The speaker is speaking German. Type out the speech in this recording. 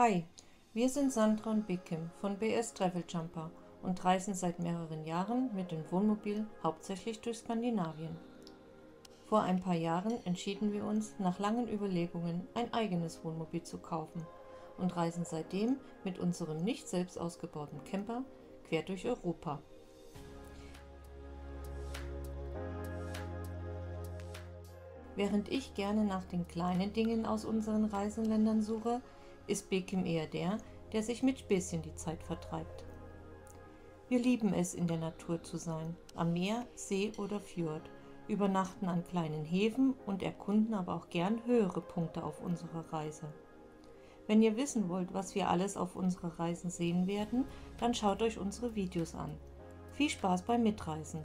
Hi, wir sind Sandra und Bekim von BS Travel Jumper und reisen seit mehreren Jahren mit dem Wohnmobil hauptsächlich durch Skandinavien. Vor ein paar Jahren entschieden wir uns, nach langen Überlegungen ein eigenes Wohnmobil zu kaufen und reisen seitdem mit unserem nicht selbst ausgebauten Camper quer durch Europa. Während ich gerne nach den kleinen Dingen aus unseren Reiseländern suche, ist Bekim eher der, der sich mit Späßchen die Zeit vertreibt. Wir lieben es, in der Natur zu sein, am Meer, See oder Fjord, übernachten an kleinen Häfen und erkunden aber auch gern höhere Punkte auf unserer Reise. Wenn ihr wissen wollt, was wir alles auf unserer Reisen sehen werden, dann schaut euch unsere Videos an. Viel Spaß beim Mitreisen!